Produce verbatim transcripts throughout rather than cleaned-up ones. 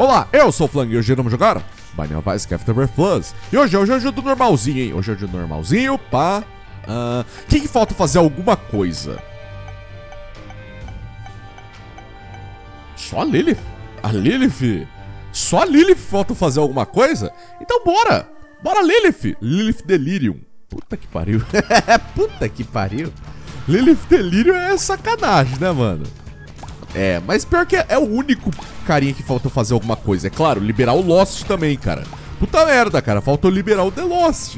Olá, eu sou o Flang e hoje vamos jogar Binary Vice Afterbirth Plus. E hoje, hoje eu ajudo normalzinho, hein? Hoje eu ajudo normalzinho pra... Uh... Quem que falta fazer alguma coisa? Só a Lilith? A Lilith? Só a Lilith falta fazer alguma coisa? Então bora! Bora Lilith! Lilith Delirium. Puta que pariu. Puta que pariu. Lilith Delirium é sacanagem, né, mano? É, mas pior que é, é o único carinha que faltou fazer alguma coisa. É claro, liberar o Lost também, cara. Puta merda, cara. Faltou liberar o The Lost.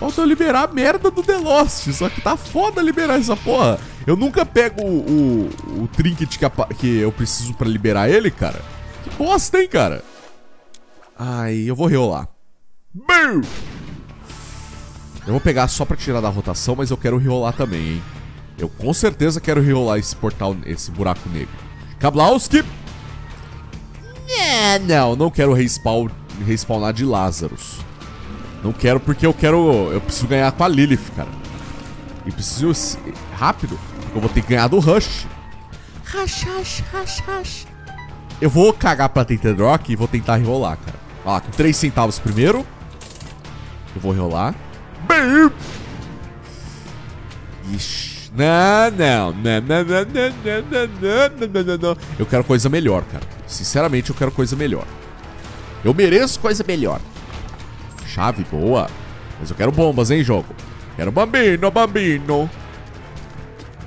Faltou liberar a merda do The Lost. Só que tá foda liberar essa porra. Eu nunca pego o, o, o trinket que, que eu preciso pra liberar ele, cara. Que bosta, hein, cara? Ai, eu vou rerolar. Eu vou pegar só pra tirar da rotação, mas eu quero rerolar também, hein. Eu com certeza quero rerolar esse portal, esse buraco negro. Kablowski! É, não, não quero respawn, respawnar de Lazarus. Não quero porque eu quero... Eu preciso ganhar com a Lilith, cara. E preciso... Rápido. Porque eu vou ter que ganhar do Rush. Rush, Rush, Rush, Rush. Eu vou cagar pra Tainted Rock e vou tentar rerolar, cara. Olha lá, com três centavos primeiro. Eu vou rerolar. Bem! Ixi. Não, não, não, não, não, não, não, não, não. Eu quero coisa melhor, cara. Sinceramente, eu quero coisa melhor. Eu mereço coisa melhor. Chave, boa. Mas eu quero bombas, hein, jogo. Quero bambino, bambino.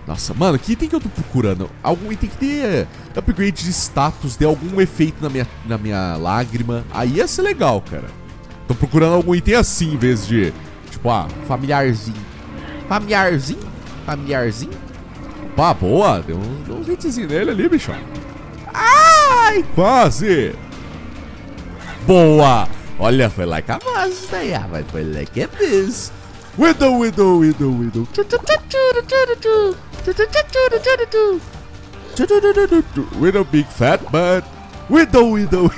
Nossa, mano, que item que eu tô procurando? Algum item que dê upgrade de status, dê algum efeito na minha, na minha lágrima. Aí ia ser legal, cara. Tô procurando algum item assim, em vez de... Tipo, ah, familiarzinho. Familiarzinho? Familiarzinho. Opa, boa. Deu um hitzinho nele ali, bicho. Ai, quase. Boa. Olha, foi like a voz daí. Mas foi like a this. Widow, widow, widow, widow. Widow, big fat butt. Widow, widow.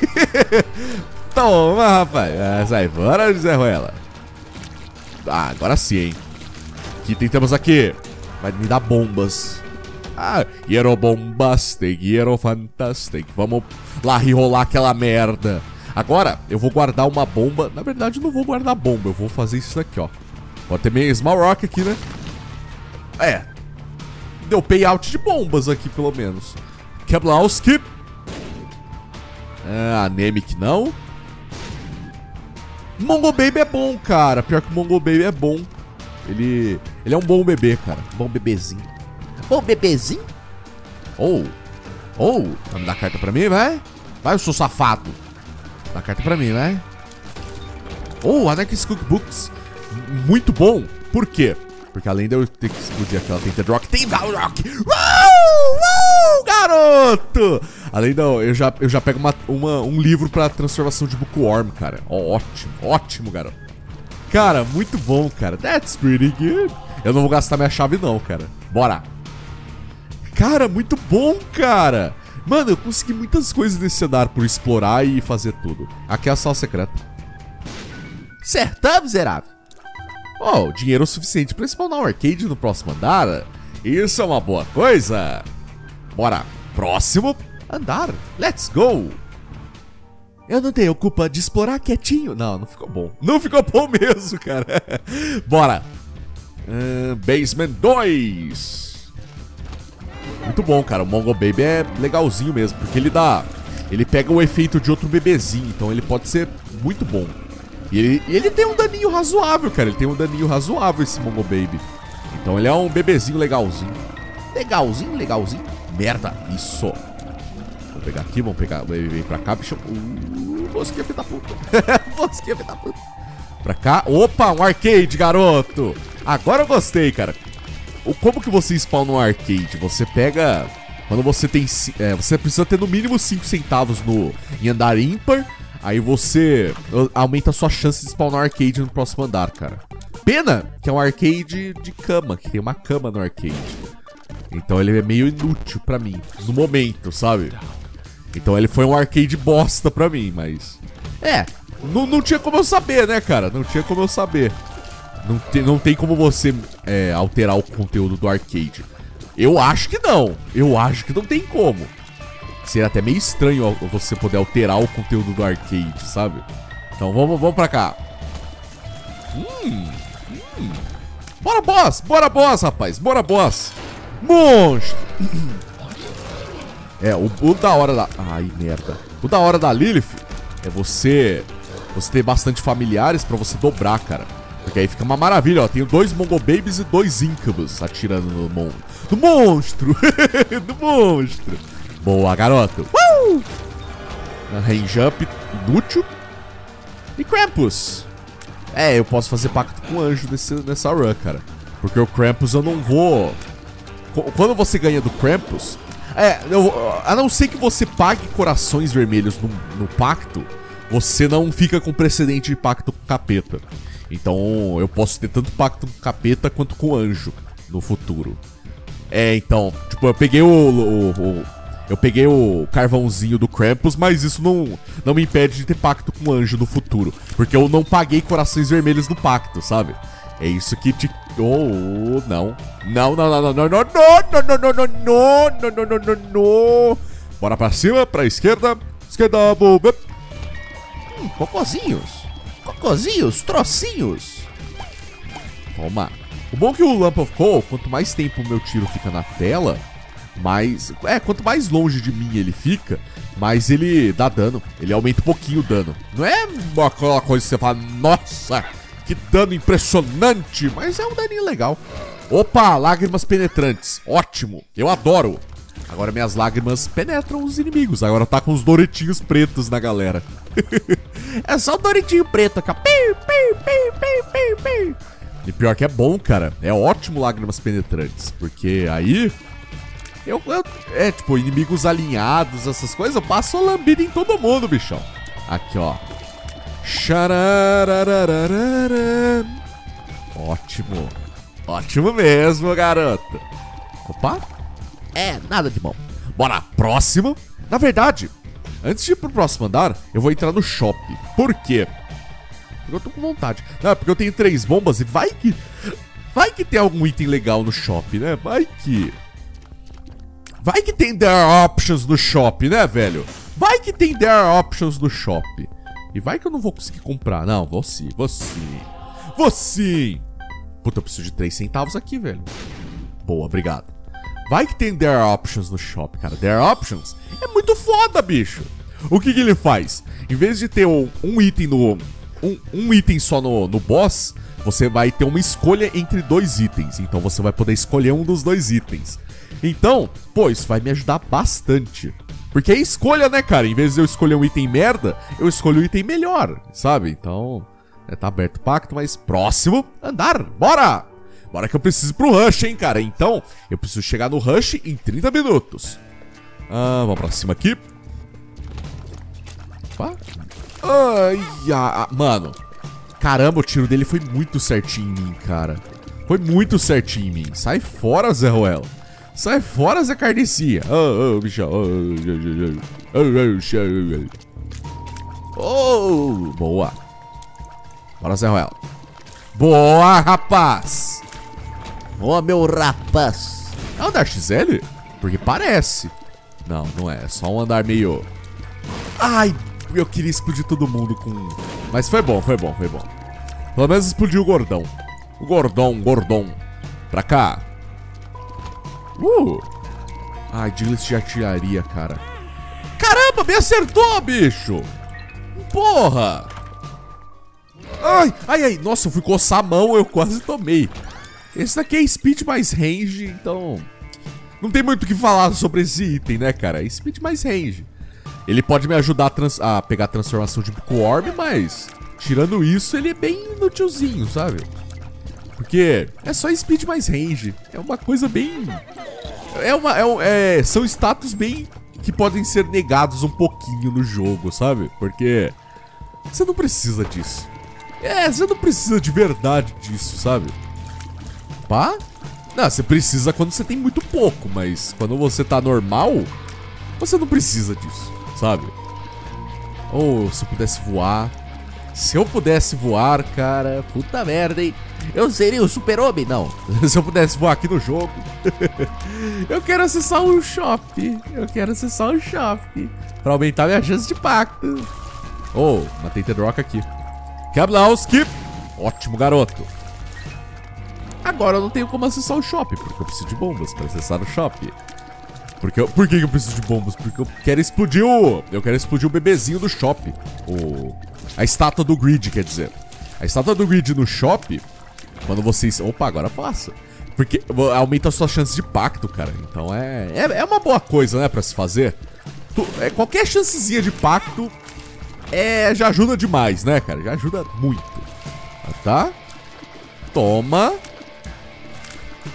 Toma, rapaz. Ah, sai fora, José Ruela. Ah, agora sim, hein. Que tentamos aqui. Vai me dar bombas. Ah, hero bombastic, hero fantastic. Vamos lá rerolar aquela merda. Agora, eu vou guardar uma bomba. Na verdade, eu não vou guardar bomba. Eu vou fazer isso daqui, ó. Pode ter meio small rock aqui, né? É. Deu payout de bombas aqui, pelo menos. Keblowski. Ah, anemic não. Mongo Baby é bom, cara. Pior que o Mongo Baby é bom. Ele... Ele é um bom bebê, cara. Bom bebezinho. Bom bebezinho? Ou... Oh. Ou... Oh. Vai me dar carta pra mim, vai? Vai, eu sou safado. Dá carta pra mim, vai? Ou... Oh, Anarchist Cookbooks. Muito bom. Por quê? Porque além de eu ter que explodir aquela Tainted Rock, tem Valrock. Uou! Garoto! Além da... Eu já, eu já pego uma, uma, um livro pra transformação de Bookworm, cara. Oh, ótimo. Ótimo, garoto. Cara, muito bom, cara. That's pretty good. Eu não vou gastar minha chave não, cara. Bora. Cara, muito bom, cara. Mano, eu consegui muitas coisas nesse cenário por explorar e fazer tudo. Aqui é a sala secreta. Certo, miserável. Oh, dinheiro suficiente pra spawnar um arcade no próximo andar. Isso é uma boa coisa. Bora. Próximo andar. Let's go. Eu não tenho culpa de explorar quietinho. Não, não ficou bom. Não ficou bom mesmo, cara. Bora. Uh, Basement dois. Muito bom, cara. O Mongo Baby é legalzinho mesmo, porque ele dá... Ele pega o efeito de outro bebezinho, então ele pode ser muito bom. E ele, ele tem um daninho razoável, cara. Ele tem um daninho razoável, esse Mongo Baby. Então ele é um bebezinho legalzinho. Legalzinho, legalzinho. Merda, isso. Vamos pegar aqui, vamos pegar. Vem pra cá, bicho. Uh, mosquinha filha da puta. Mosquinha filha da puta. Pra cá. Opa, um arcade, garoto. Agora eu gostei, cara. Como que você spawna um arcade? Você pega. Quando você tem. É, você precisa ter no mínimo cinco centavos no, em andar ímpar. Aí você aumenta a sua chance de spawnar arcade no próximo andar, cara. Pena que é um arcade de cama, que tem uma cama no arcade. Então ele é meio inútil pra mim, no momento, sabe? Então ele foi um arcade bosta pra mim, mas... É, não, não tinha como eu saber, né, cara? Não tinha como eu saber. Não, te, não tem como você é, alterar o conteúdo do arcade. Eu acho que não. Eu acho que não tem como. Seria até meio estranho você poder alterar o conteúdo do arcade, sabe? Então vamos, vamos pra cá. Hum, hum. Bora, boss! Bora, boss, rapaz! Bora, boss! Monstro! É, o, o da hora da... Ai, merda. O da hora da Lilith é você... Você ter bastante familiares pra você dobrar, cara. Porque aí fica uma maravilha, ó. Tenho dois Mongo Babies e dois Incubus atirando no mon... do monstro! Do monstro! Boa, garoto! Uh! Rain Jump inútil. E Krampus. É, eu posso fazer pacto com o anjo nesse, nessa run, cara. Porque o Krampus eu não vou... Quando você ganha do Krampus... É, eu, a não ser que você pague corações vermelhos no, no pacto, você não fica com precedente de pacto com capeta. Então eu posso ter tanto pacto com capeta quanto com anjo no futuro. É, então, tipo, eu peguei o... o, o eu peguei o carvãozinho do Krampus, mas isso não, não me impede de ter pacto com anjo no futuro. Porque eu não paguei corações vermelhos no pacto, sabe? É isso que te... Oh, não. Não, não, não, não, não, não, não, não, não, não, não, não, não, não. Bora pra cima, pra esquerda. Esquerda, boba. Hum, cocôzinhos. Cocôzinhos, trocinhos. Toma. O bom é que o Lump of Coal, quanto mais tempo o meu tiro fica na tela... Mas, é, quanto mais longe de mim ele fica, mais ele dá dano. Ele aumenta um pouquinho o dano. Não é aquela coisa que você fala, nossa, que dano impressionante. Mas é um daninho legal. Opa, lágrimas penetrantes. Ótimo, eu adoro. Agora minhas lágrimas penetram os inimigos. Agora tá com os Doritinhos pretos na galera. É só o Doritinho preto. E pior que é bom, cara. É ótimo lágrimas penetrantes. Porque aí... Eu, eu, é, tipo, inimigos alinhados, essas coisas, eu passo a lambida em todo mundo, bichão. Aqui, ó. Ótimo. Ótimo mesmo, garoto. Opa. É, nada de bom. Bora, próximo. Na verdade, antes de ir pro próximo andar, eu vou entrar no shopping. Por quê? Porque eu tô com vontade. Não, porque eu tenho três bombas e vai que... Vai que tem algum item legal no shopping, né? Vai que... Vai que tem There Are Options no Shop, né, velho? Vai que tem There Are Options no Shop. E vai que eu não vou conseguir comprar. Não, vou sim, vou sim. Vou sim! Puta, eu preciso de três centavos aqui, velho. Boa, obrigado. Vai que tem There Are Options no Shop, cara. There Are Options é muito foda, bicho. O que que ele faz? Em vez de ter um, um item no... Um, um item só no, no boss, você vai ter uma escolha entre dois itens. Então você vai poder escolher um dos dois itens. Então, pô, isso vai me ajudar bastante. Porque é escolha, né, cara? Em vez de eu escolher um item merda, eu escolho um item melhor, sabe? Então, é, tá aberto o pacto, mas próximo andar, bora! Bora que eu preciso pro rush, hein, cara? Então, eu preciso chegar no rush em trinta minutos. Ah, vamos pra cima aqui. Opa. Ai, ah, mano. Caramba, o tiro dele foi muito certinho em mim, cara. Foi muito certinho em mim. Sai fora, Zé Ruela. Sai fora, Zé Carnicinha. Oh, oh, bichão. Oh, oh, boa. Bora, Zé Ruela. Boa, rapaz. Boa, meu rapaz. É um andar X L? Porque parece. Não, não é. É só um andar meio... Ai, eu queria explodir todo mundo com... Mas foi bom, foi bom, foi bom. Pelo menos explodiu o gordão. O gordão, gordão. Pra cá. Uh! Ai, diga-se de artilharia, cara. Caramba, me acertou, bicho! Porra! Ai, ai, ai. Nossa, eu fui coçar a mão, eu quase tomei. Esse daqui é speed mais range, então... Não tem muito o que falar sobre esse item, né, cara? É speed mais range. Ele pode me ajudar a, trans a pegar a transformação de Bookworm, mas... Tirando isso, ele é bem inutilzinho, sabe? Porque é só speed mais range. É uma coisa bem... É uma, é, é, são status bem... Que podem ser negados um pouquinho no jogo, sabe? Porque... Você não precisa disso. É, você não precisa de verdade disso, sabe? Pá? Não, você precisa quando você tem muito pouco. Mas quando você tá normal... Você não precisa disso, sabe? Ou oh, se eu pudesse voar... Se eu pudesse voar, cara, puta merda, hein? Eu seria o super-homem? Não. Se eu pudesse voar aqui no jogo, eu quero acessar um shop. Eu quero acessar um shop pra aumentar minha chance de pacto. Oh, matei Tedrock aqui. Kablowski. Ótimo, garoto. Agora eu não tenho como acessar o shop, porque eu preciso de bombas pra acessar o shop. Porque eu, por que eu preciso de bombas? Porque eu quero explodir o... Eu quero explodir o bebezinho do shop. O, a estátua do grid, quer dizer. A estátua do grid no shop, quando vocês... Opa, agora passa. Porque aumenta a sua chance de pacto, cara. Então é... É, é uma boa coisa, né, pra se fazer. Tu, é, qualquer chancezinha de pacto é, já ajuda demais, né, cara? Já ajuda muito. Tá? Toma.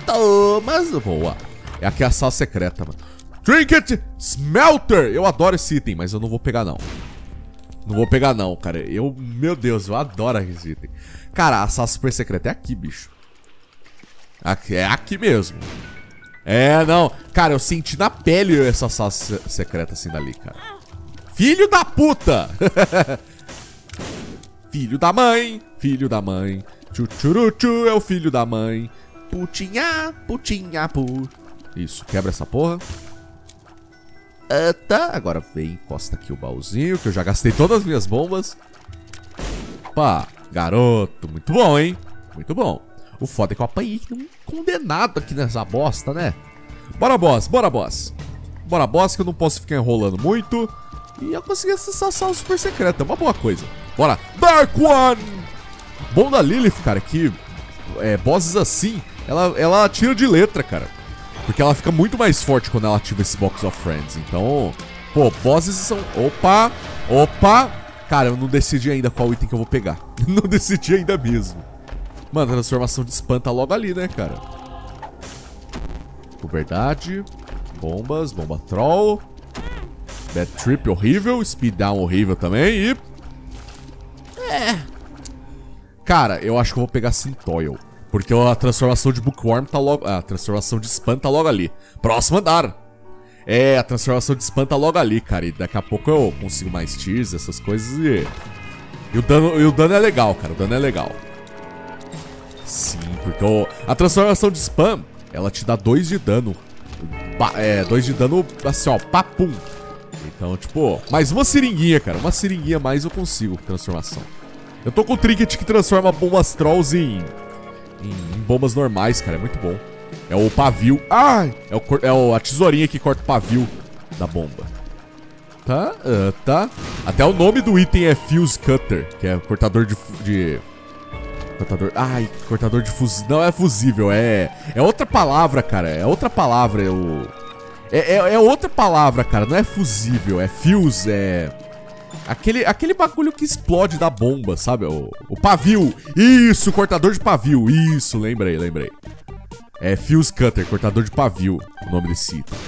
Toma. Boa. É aqui a sala secreta, mano. Trinket Smelter. Eu adoro esse item, mas eu não vou pegar, não. Não vou pegar, não, cara. Eu, meu Deus, eu adoro esse item. Cara, a sala super secreta é aqui, bicho. Aqui, é aqui mesmo. É, não. Cara, eu senti na pele essa sala se secreta assim dali, cara. Filho da puta! Filho da mãe. Filho da mãe. Tchutchuruchu é o filho da mãe. Putinha, putinha, pu. Isso, quebra essa porra. Ah, tá. Agora vem, encosta aqui o baúzinho, que eu já gastei todas as minhas bombas. Pá, garoto. Muito bom, hein? Muito bom. O foda é que eu apanhei um condenado aqui nessa bosta, né? Bora, boss. Bora, boss. Bora, boss, que eu não posso ficar enrolando muito. E eu consegui acessar a sala super secreta. É uma boa coisa. Bora. Dark One. Bom da Lilith, cara, que... É, bosses assim, ela, ela atira de letra, cara. Porque ela fica muito mais forte quando ela ativa esse Box of Friends. Então, pô, bosses são... Opa, opa. Cara, eu não decidi ainda qual item que eu vou pegar. Não decidi ainda mesmo. Mano, a transformação de espanta logo ali, né, cara? Puberdade. Bombas, bomba troll. Bad trip horrível. Speed down horrível também. E... É... Cara, eu acho que eu vou pegar Sintoil. Porque a transformação de Bookworm tá logo... A transformação de Spam tá logo ali. Próximo andar. É, a transformação de Spam tá logo ali, cara. E daqui a pouco eu consigo mais tiers, essas coisas e... E o dano, e o dano é legal, cara. O dano é legal. Sim, porque eu... a transformação de Spam, ela te dá dois de dano. Ba... É, dois de dano, assim, ó, papum. Então, tipo... Mais uma seringuinha, cara. Uma seringuinha a mais eu consigo transformação. Eu tô com o trinket que transforma bombas trolls em, em, em bombas normais, cara. É muito bom. É o pavio. Ai! Ah, é, é o, a tesourinha que corta o pavio da bomba. Tá, uh, tá. Até o nome do item é Fuse Cutter, que é cortador de... de cortador... Ai, cortador de fusível. Não é fusível, é... É outra palavra, cara. É outra palavra. É, o, é, é, é outra palavra, cara. Não é fusível, é fuse, é... Aquele, aquele bagulho que explode da bomba, sabe? O, o pavio. Isso, cortador de pavio. Isso, lembrei, lembrei. É Fuse Cutter, cortador de pavio. O nome desse item.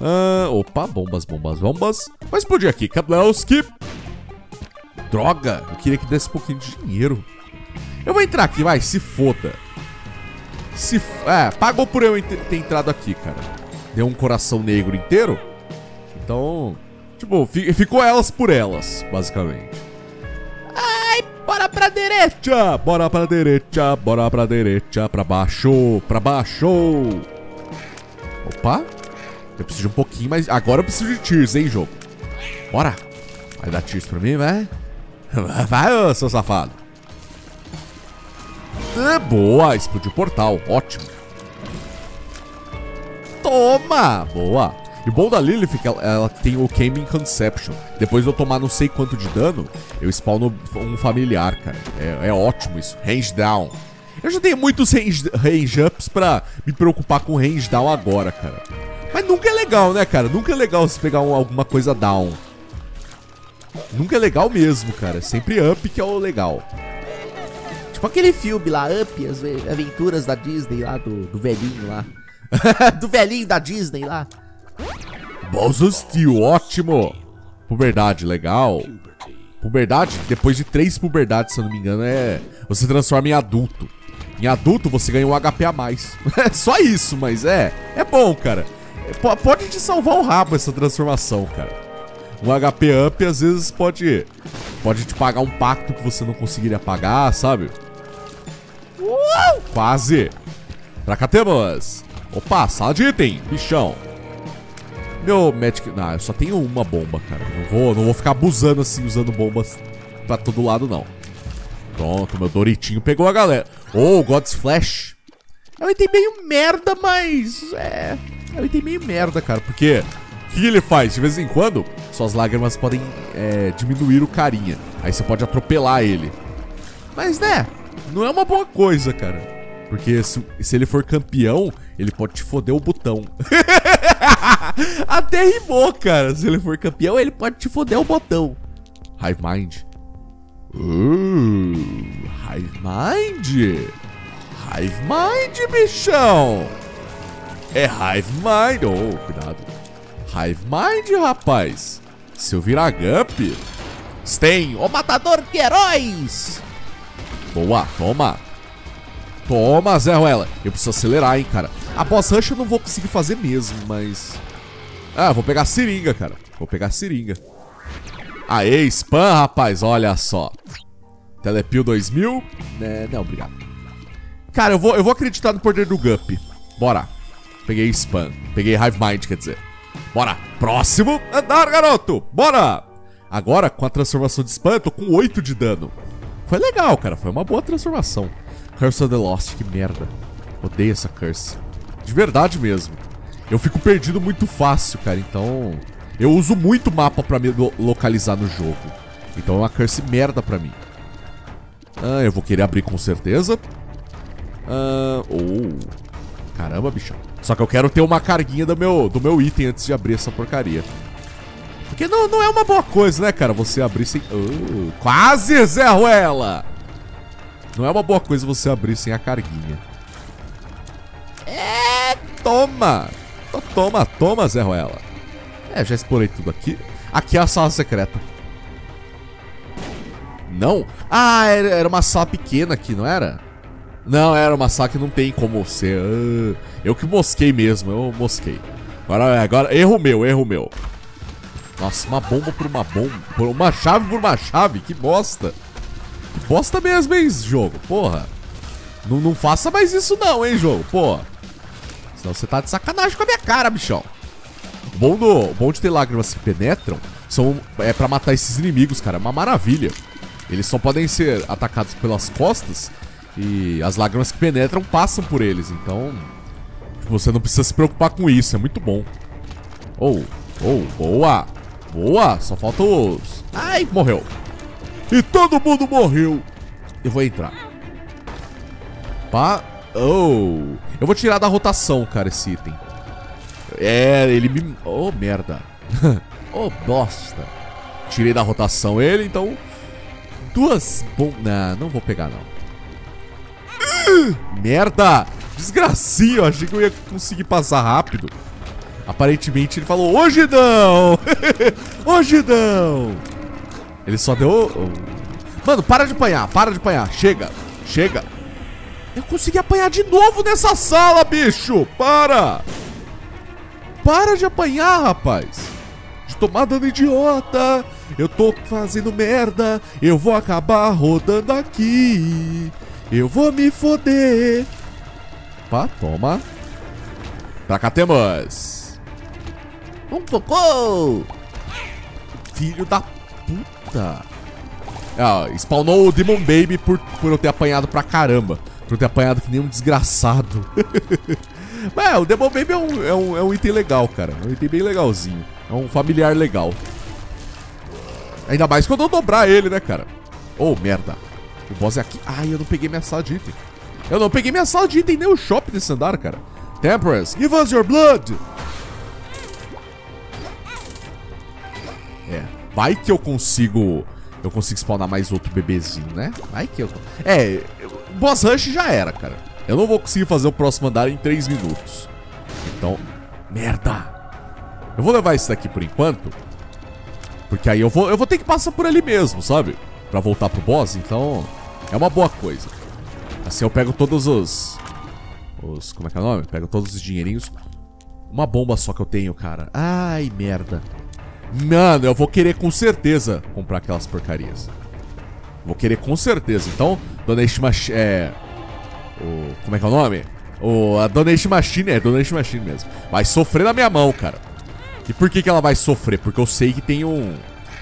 Ah, opa, bombas, bombas, bombas. Mas explodir aqui. Kablowski. Droga, eu queria que desse um pouquinho de dinheiro. Eu vou entrar aqui, vai, se foda. Se f... É, pagou por eu ter entrado aqui, cara. Deu um coração negro inteiro. Então... Tipo, ficou elas por elas, basicamente. Ai, bora pra direita! Bora pra direita, bora pra direita, pra baixo, pra baixo. Opa. Eu preciso de um pouquinho, mas agora eu preciso de tiers, hein, jogo? Bora. Vai dar tiers pra mim, vai? Vai, ô, seu safado. Ah, boa, explodiu o portal, ótimo. Toma, boa. E o bom da Lilith, ela, ela tem o Came in Conception. Depois de eu tomar não sei quanto de dano, eu spawno um familiar, cara. É, é ótimo isso. Range down. Eu já tenho muitos range, range ups pra me preocupar com range down agora, cara. Mas nunca é legal, né, cara? Nunca é legal você pegar um, alguma coisa down. Nunca é legal mesmo, cara. Sempre up que é o legal. Tipo aquele filme lá, Up, as aventuras da Disney lá, do, do velhinho lá. Do velhinho da Disney lá. Balls of Steel, ótimo. Puberdade, legal. Puberdade, depois de três puberdades, se eu não me engano, é... Você transforma em adulto. Em adulto você ganha um H P a mais. É só isso, mas é... É bom, cara. É, pode te salvar o rabo essa transformação, cara. Um H P up às vezes pode... Pode te pagar um pacto que você não conseguiria pagar, sabe? Uh! Quase. Pra cá temos. Opa, sala de item, bichão. Meu Magic... Ah, eu só tenho uma bomba, cara. Não vou, não vou ficar abusando assim, usando bombas pra todo lado, não. Pronto, meu Doritinho pegou a galera. Oh, God's Flash. É um item meio merda, mas... É... É um item meio merda, cara, porque... O que ele faz? De vez em quando, suas lágrimas podem é, diminuir o carinha. Aí você pode atropelar ele. Mas, né? Não é uma boa coisa, cara. Porque se, se ele for campeão, ele pode te foder o botão. Até rimou, cara. Se ele for campeão, ele pode te foder o botão. Hive Mind. Uh, Hive Mind. Hive Mind, bichão. É Hive Mind. Oh, cuidado. Hive Mind, rapaz. Se eu virar Gump. Stain, o matador de heróis. Boa, toma. Toma, Zé Ruela. Eu preciso acelerar, hein, cara. A boss rush eu não vou conseguir fazer mesmo, mas... Ah, eu vou pegar a seringa, cara. Vou pegar a seringa. Aê, spam, rapaz. Olha só. Telepil dois mil. É, não, obrigado. Cara, eu vou, eu vou acreditar no poder do Gump. Bora. Peguei spam. Peguei Hive Mind, quer dizer. Bora. Próximo andar, garoto. Bora. Agora, com a transformação de spam, eu tô com oito de dano. Foi legal, cara. Foi uma boa transformação. Curse of the Lost, que merda. Odeio essa curse. De verdade mesmo. Eu fico perdido muito fácil, cara. Então... Eu uso muito mapa pra me localizar no jogo. Então é uma curse merda pra mim. Ah, eu vou querer abrir com certeza. Ah... Oh... Caramba, bichão. Só que eu quero ter uma carguinha do meu, do meu item antes de abrir essa porcaria. Porque não, não é uma boa coisa, né, cara? Você abrir sem... Oh, quase, Zé Ruela! Não é uma boa coisa você abrir sem a carguinha. É, toma! Toma, toma, Zé Ruela. É, já explorei tudo aqui. Aqui é a sala secreta. Não? Ah, era uma sala pequena aqui, não era? Não, era uma sala que não tem como ser. Eu que mosquei mesmo, eu mosquei. Agora, agora, erro meu, erro meu. Nossa, uma bomba por uma bomba. Por uma chave por uma chave, que bosta. Bosta mesmo, hein, jogo, porra. Não, não faça mais isso não, hein, jogo, porra. Senão você tá de sacanagem com a minha cara, bichão. O bom, do, o bom de ter lágrimas que penetram são, é pra matar esses inimigos, cara. É uma maravilha. Eles só podem ser atacados pelas costas e as lágrimas que penetram passam por eles. Então, tipo, você não precisa se preocupar com isso, é muito bom. Oh, oh, boa. Boa, só falta os... Ai, morreu. E todo mundo morreu. Eu vou entrar. Pá. Oh. Eu vou tirar da rotação, cara, esse item. É, ele me... Oh, merda. Oh, bosta. Tirei da rotação ele, então... Duas... Bom... Não, não vou pegar, não. Uh, merda. Desgracinho. Achei que eu ia conseguir passar rápido. Aparentemente ele falou... Hoje não. Hoje não. Ele só deu... Mano, para de apanhar, para de apanhar. Chega, chega. Eu consegui apanhar de novo nessa sala, bicho. Para. Para de apanhar, rapaz. De tomar dano idiota. Eu tô fazendo merda. Eu vou acabar rodando aqui. Eu vou me foder. Pá, toma. Pra cá temos. Um cocô. Filho da puta. Ah, spawnou o Demon Baby por, por eu ter apanhado pra caramba. Por eu ter apanhado que nem um desgraçado. Mas é, o Demon Baby é um, é, um, é um item legal, cara. É um item bem legalzinho. É um familiar legal. Ainda mais quando eu dobrar ele, né, cara? Oh, merda. O boss é aqui. Ai, eu não peguei minha sala de item. Eu não peguei minha sala de item, nem o shopping desse andar, cara. Temperance, give us your blood. É. Vai que eu consigo... Eu consigo spawnar mais outro bebezinho, né? Vai que eu... É, boss rush já era, cara. Eu não vou conseguir fazer o próximo andar em três minutos. Então... Merda! Eu vou levar esse daqui por enquanto. Porque aí eu vou, eu vou ter que passar por ali mesmo, sabe? Pra voltar pro boss, então... É uma boa coisa. Assim eu pego todos os... Os... Como é que é o nome? Pego todos os dinheirinhos. Uma bomba só que eu tenho, cara. Ai, merda. Mano, eu vou querer com certeza comprar aquelas porcarias. Vou querer com certeza. Então, Donation Machine... É... O... Como é que é o nome? O... A Donation Machine... É, Donation Machine mesmo. Vai sofrer na minha mão, cara. E por que que ela vai sofrer? Porque eu sei que tem um...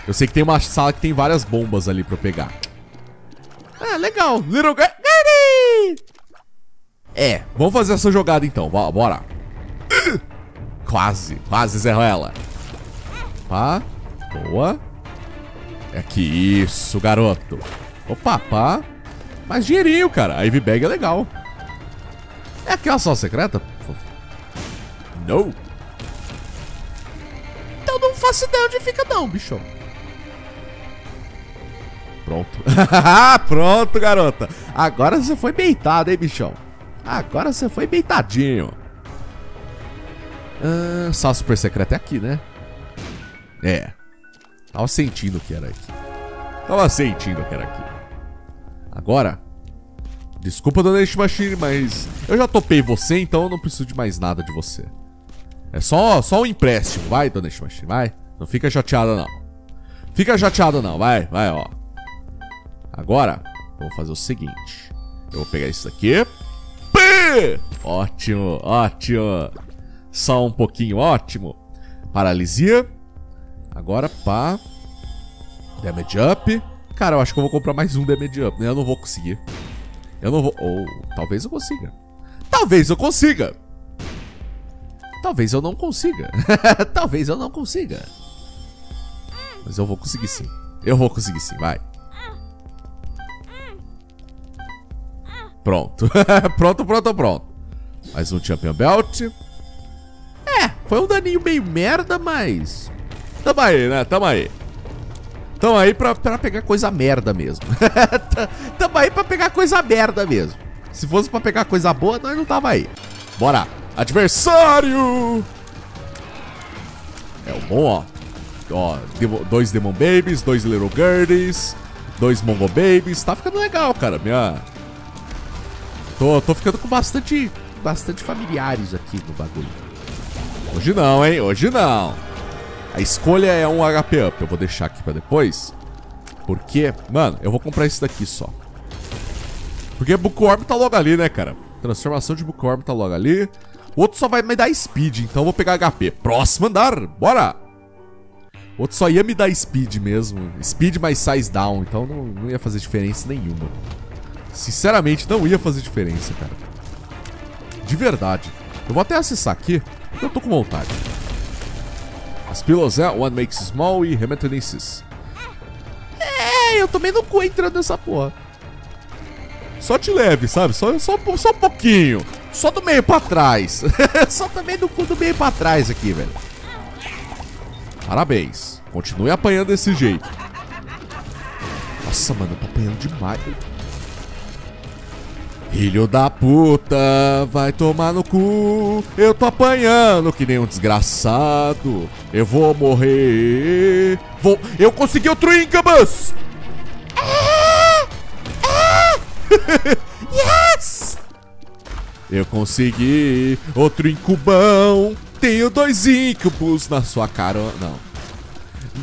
Eu sei que tem uma sala que tem várias bombas ali pra eu pegar. Ah, legal. Little Gurdies! É, vamos fazer essa jogada então. Bora. Quase. Quase zerou ela. Pá. Boa. É que isso, garoto. Opa, pá. Mais dinheirinho, cara. A Ivy Bag é legal. É aquela sala secreta? Não. Então não faço ideia onde fica não, bicho. Pronto. Pronto, garota. Agora você foi beitado, hein, bichão. Agora você foi beitadinho. Ah, sala super secreta é aqui, né? É. Tava sentindo que era aqui. Tava sentindo que era aqui. Agora. Desculpa, Donation Machine, mas eu já topei você, então eu não preciso de mais nada de você. É só, só um empréstimo. Vai, Donation Machine, vai. Não fica chateada, não. Fica chateada, não. Vai, vai, ó. Agora, vou fazer o seguinte. Eu vou pegar isso daqui. Pê! Ótimo, ótimo. Só um pouquinho, ótimo. Paralisia. Agora, pá. Damage up. Cara, eu acho que eu vou comprar mais um damage up, né? Eu não vou conseguir. Eu não vou... Ou, talvez eu consiga. Talvez eu consiga. Talvez eu não consiga. Talvez eu não consiga. Mas eu vou conseguir sim. Eu vou conseguir sim, vai. Pronto. Pronto, pronto, pronto. Mais um Champion Belt. É, foi um daninho meio merda, mas... Tamo aí, né? Tamo aí. Tamo aí pra, pra pegar coisa merda mesmo. Tamo aí pra pegar coisa merda mesmo. Se fosse pra pegar coisa boa, nós não tava aí. Bora. Adversário! É o bom, ó. Ó, dois Demon Babies, dois Little Gurdies, dois Mongo Babies. Tá ficando legal, cara. Minha... Tô, tô ficando com bastante, bastante familiares aqui no bagulho. Hoje não, hein? Hoje não. A escolha é um H P up. Eu vou deixar aqui pra depois. Porque, mano, eu vou comprar esse daqui só. Porque Bookworm tá logo ali, né, cara? Transformação de Bookworm tá logo ali. O outro só vai me dar speed, então eu vou pegar H P. Próximo andar, bora! O outro só ia me dar speed mesmo. Speed mais size down, então não, não ia fazer diferença nenhuma. Sinceramente, não ia fazer diferença, cara. De verdade. Eu vou até acessar aqui, porque eu tô com vontade. As pílulas é One Makes Small e Rematenences. É, eu também não entrando nessa porra. Só de leve, sabe? Só, só, só um pouquinho. Só do meio pra trás. Só também do, do meio pra trás aqui, velho. Parabéns. Continue apanhando desse jeito. Nossa, mano, eu tô apanhando demais. Filho da puta, vai tomar no cu. Eu tô apanhando que nem um desgraçado. Eu vou morrer. Vou... Eu consegui outro Incubus! Ah! Ah! Yes! Eu consegui outro incubão. Tenho dois Incubus na sua cara. Não.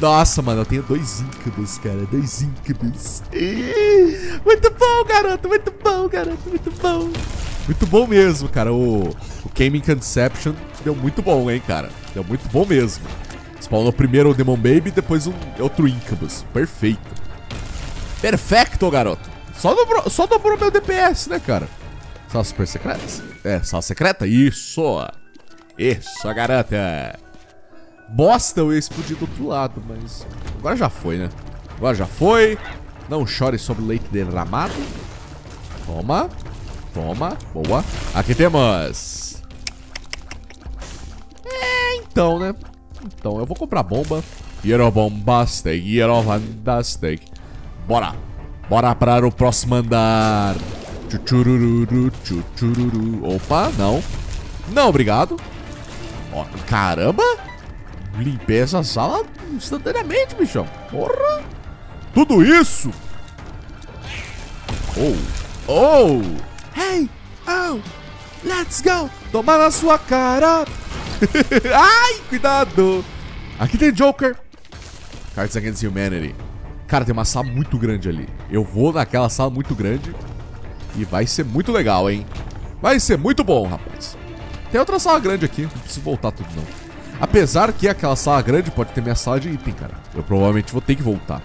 Nossa, mano, eu tenho dois Incubus, cara. Dois Incubus. Muito bom, garoto. Muito bom, garoto. Muito bom. Muito bom mesmo, cara. O, o Came in Conception deu muito bom, hein, cara. Deu muito bom mesmo. Spawnou primeiro o Demon Baby, depois um, outro Incubus. Perfeito. Perfecto, garoto. Só dobrou, só dobrou meu D P S, né, cara? Sala super secreta? É, sala secreta? Isso. Isso, garota. Bosta, eu ia explodir do outro lado, mas... Agora já foi, né? Agora já foi. Não chore sobre o leite derramado. Toma. Toma. Boa. Aqui temos. É, então, né? Então, eu vou comprar bomba. Hero Bombastic. Hero Bombastic. Bora. Bora para o próximo andar. Chuchururu, chuchururu. Opa, não. Não, obrigado. Ó, caramba. Limpei essa sala instantaneamente, bichão. Porra! Tudo isso! Oh! Oh! Hey! Oh! Let's go! Toma na sua cara! Ai, cuidado! Aqui tem Joker. Cards Against Humanity. Cara, tem uma sala muito grande ali. Eu vou naquela sala muito grande e vai ser muito legal, hein? Vai ser muito bom, rapaz. Tem outra sala grande aqui, não preciso voltar tudo, não. Apesar que aquela sala grande pode ter minha sala de item, cara. Eu provavelmente vou ter que voltar.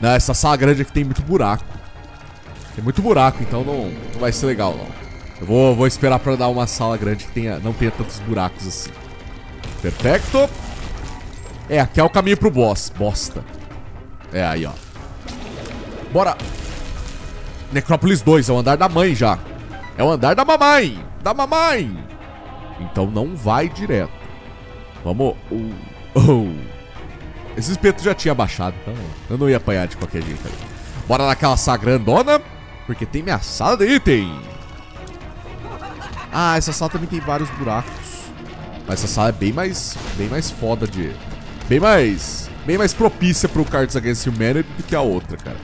Não, essa sala grande aqui tem muito buraco. Tem muito buraco, então não, não vai ser legal, não. Eu vou, vou esperar pra dar uma sala grande que tenha, não tenha tantos buracos assim. Perfeito. É, aqui é o caminho pro boss. Bosta. É, aí, ó. Bora. Necrópolis dois, é o andar da mãe já. É o andar da mamãe. Da mamãe. Então não vai direto. Vamos. Uh, uh. Esse espeto já tinha baixado, então eu não ia apanhar de qualquer jeito. Aí. Bora naquela sala grandona, porque tem minha sala de item. Ah, essa sala também tem vários buracos. Mas essa sala é bem mais, bem mais foda de... Bem mais... Bem mais propícia pro Cards Against Humanity do que a outra, cara.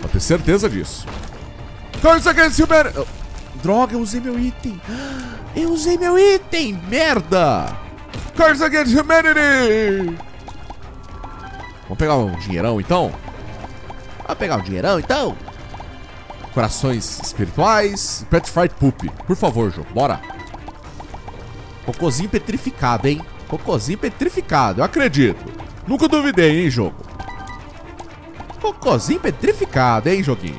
Pode ter certeza disso. Cards Against Humanity... Oh, droga, eu usei meu item. Eu usei meu item, merda. Cards Against Humanity. Vamos pegar um dinheirão, então? Vamos pegar um dinheirão, então? Corações espirituais. Petrified Poop. Por favor, jogo. Bora. Cocôzinho petrificado, hein? Cocôzinho petrificado, eu acredito. Nunca duvidei, hein, jogo? Cocôzinho petrificado, hein, joguinho?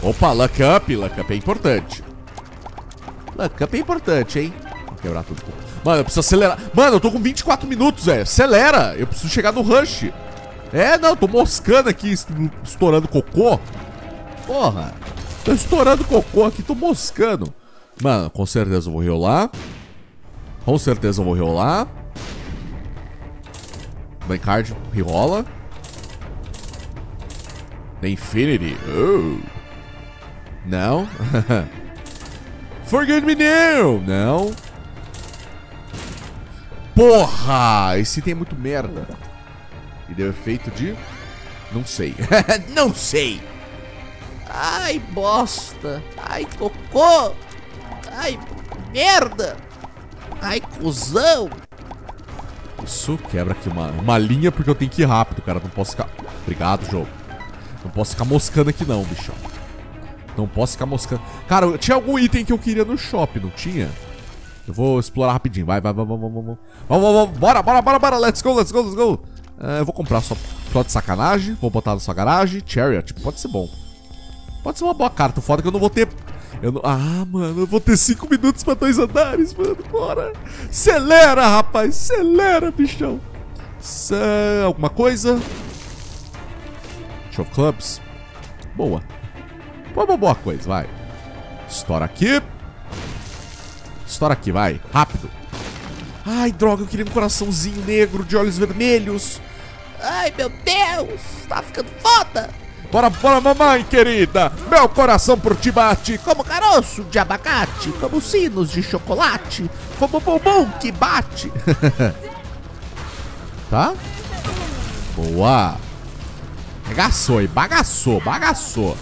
Opa, Luck Up. Luck Up é importante. Luck Up é importante, hein? Vou quebrar tudo. Mano, eu preciso acelerar. Mano, eu tô com vinte e quatro minutos, velho. Acelera. Eu preciso chegar no rush. É, não, eu tô moscando aqui, estourando cocô. Porra, tô estourando cocô aqui, tô moscando. Mano, com certeza eu vou riolar. Com certeza eu vou riolar. Bancard riola. The Infinity. Oh. Não. Forget me now. Não. Porra, esse item é muito merda. E deu efeito de... Não sei. Não sei. Ai, bosta. Ai, cocô. Ai, merda. Ai, cuzão. Isso quebra aqui uma, uma linha, porque eu tenho que ir rápido, cara. Não posso ficar... Obrigado, jogo. Não posso ficar moscando aqui não, bichão. Não posso ficar moscando. Cara, tinha algum item que eu queria no shopping, não tinha? Eu vou explorar rapidinho. Vai, vai, vai, vai, vai, vai, vai. Vamos, vamos, vamos. Bora, bora, bora, bora. Let's go, let's go, let's go. Uh, eu vou comprar só, só de sacanagem. Vou botar na sua garagem. Chariot, pode ser bom. Pode ser uma boa carta, foda que eu não vou ter... Eu não... Ah, mano, eu vou ter cinco minutos pra dois andares, mano, bora. Acelera, rapaz, acelera, bichão. S alguma coisa? Show of Clubs. Boa. Foi uma boa coisa, vai. Estoura aqui. Estoura aqui, vai, rápido. Ai, droga, eu queria um coraçãozinho negro de olhos vermelhos. Ai, meu Deus, tá ficando foda. Bora, bora, mamãe querida. Meu coração por ti bate. Como caroço de abacate. Como sinos de chocolate. Como bombom que bate. Tá? Boa. Bagaçou, hein? Bagaçou, bagaçou.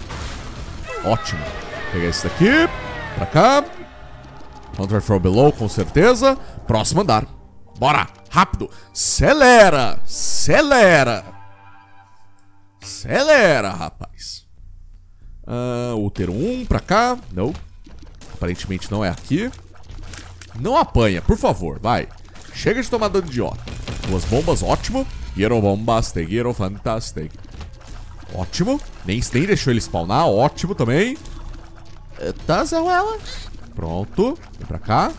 Ótimo. Vou pegar esse daqui. Pra cá. Hunter from below, com certeza. Próximo andar. Bora, rápido. Acelera, acelera. Acelera, rapaz. Ah, útero um pra cá. Não. Aparentemente não é aqui. Não apanha, por favor, vai. Chega de tomar dano idiota. Duas bombas, ótimo. Hero bombastic, hero fantastic. Ótimo. Nem, nem deixou ele spawnar, ótimo também. Tá, Zé Ruela. Pronto. Vem pra cá.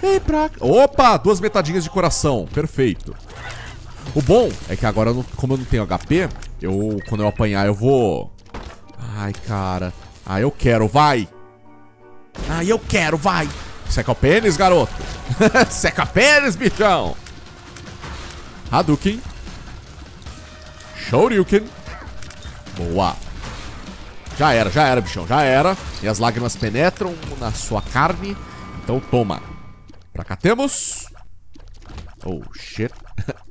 Vem pra cá. Opa, duas metadinhas de coração. Perfeito. O bom é que agora, como eu não tenho H P, eu, quando eu apanhar, eu vou... Ai, cara. Ah, eu quero, vai. Ah, eu quero, vai. Seca o pênis, garoto. Seca o pênis, bichão. Hadouken. Shoryuken. Boa. Já era, já era, bichão, já era. E as lágrimas penetram na sua carne. Então toma. Pra cá temos... Oh, shit.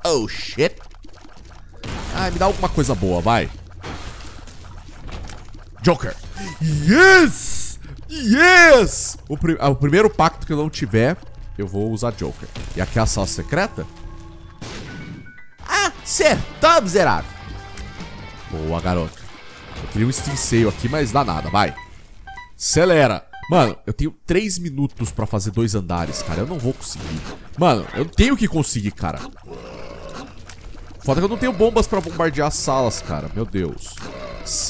Oh, shit. Ah, me dá alguma coisa boa, vai. Joker. Yes! Yes! O, prim ah, o primeiro pacto que eu não tiver, eu vou usar Joker. E aqui a sala secreta? Ah, Você tá miserável. Boa, garoto. Eu queria um extinseio aqui, mas dá nada, vai. Acelera. Mano, eu tenho três minutos pra fazer dois andares, cara. Eu não vou conseguir. Mano, eu tenho que conseguir, cara. Foda que eu não tenho bombas pra bombardear as salas, cara. Meu Deus.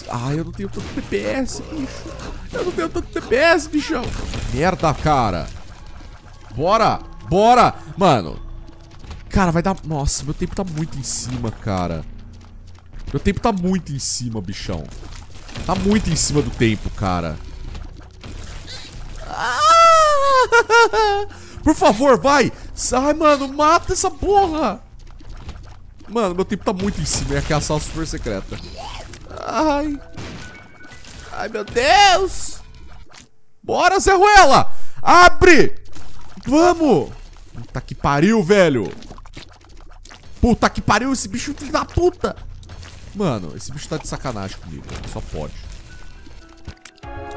Ai, eu não tenho tanto T P S, bicho. Eu não tenho tanto T P S, bichão. Merda, cara. Bora, bora. Mano. Cara, vai dar... Nossa, meu tempo tá muito em cima, cara. Meu tempo tá muito em cima, bichão. Tá muito em cima do tempo, cara. Ah! Por favor, vai. Sai, mano, mata essa porra. Mano, meu tempo tá muito em cima. E aqui é a sala super secreta. Ai. Ai, meu Deus. Bora, Zé Ruela. Abre. Vamos. Puta que pariu, velho. Puta que pariu, esse bicho filho da puta. Mano, esse bicho tá de sacanagem comigo. Só pode.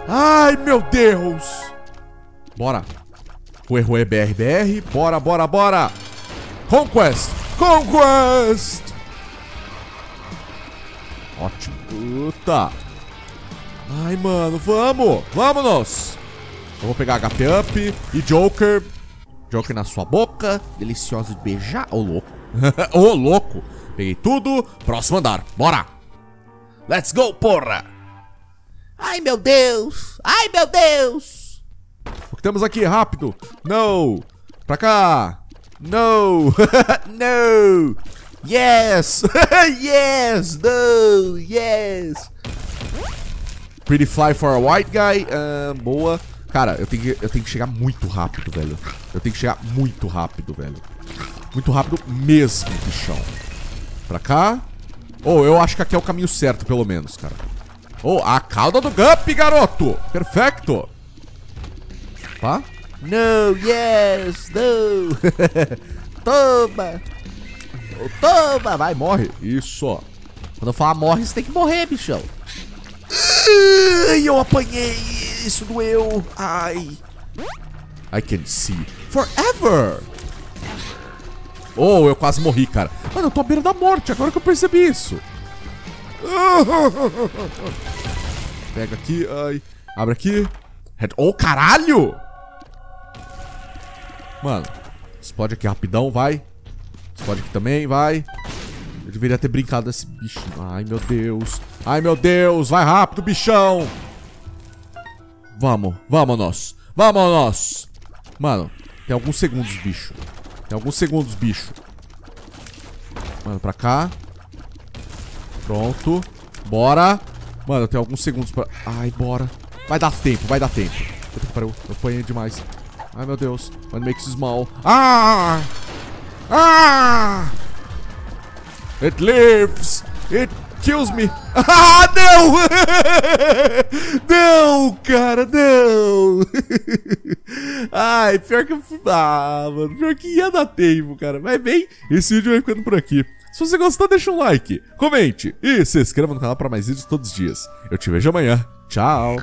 Ai, meu Deus. Bora. Ué, ué, B R, B R. Bora, bora, bora. Conquest. Conquest! Ótimo. Puta. Ai, mano, vamos. Vamos. Eu vou pegar H P Up e Joker. Joker na sua boca. Delicioso de beijar. Ô, louco. Ô, louco. Peguei tudo. Próximo andar. Bora. Let's go, porra. Ai, meu Deus. Ai, meu Deus. O que temos aqui? Rápido. Não. Pra cá. No! No! Yes! Yes! No! Yes! Pretty fly for a white guy. Uh, boa. Cara, eu tenho, que, eu tenho que chegar muito rápido, velho. Eu tenho que chegar muito rápido, velho. Muito rápido mesmo, bichão. Pra cá. Oh, eu acho que aqui é o caminho certo, pelo menos, cara. Oh, a cauda do Guppy, garoto! Perfeito! Tá? No, yes, no. Toma. Toma, vai, morre. Isso, ó. Quando eu falar morre, você tem que morrer, bichão. Ai, eu apanhei. Isso doeu. Ai. I can see forever. Oh, eu quase morri, cara. Mano, eu tô à beira da morte, agora que eu percebi isso. Pega aqui, ai. Abre aqui. Oh, caralho. Mano, explode aqui rapidão, vai. Explode aqui também, vai. Eu deveria ter brincado desse bicho. Ai, meu Deus. Ai, meu Deus. Vai rápido, bichão. Vamos, vamos, nós. Vamos, nós. Mano, tem alguns segundos, bicho. Tem alguns segundos, bicho. Mano, pra cá. Pronto. Bora. Mano, tem alguns segundos pra... Ai, bora. Vai dar tempo, vai dar tempo. Eu apanhei demais. Ai, meu Deus. Mano, makes small. Ah! Ah! It lives! It kills me! Ah, não! Não, cara, não! Ai, pior que eu... Ah, mano, pior que ia dar tempo, cara. Mas bem, esse vídeo vai ficando por aqui. Se você gostou, deixa um like, comente e se inscreva no canal para mais vídeos todos os dias. Eu te vejo amanhã. Tchau!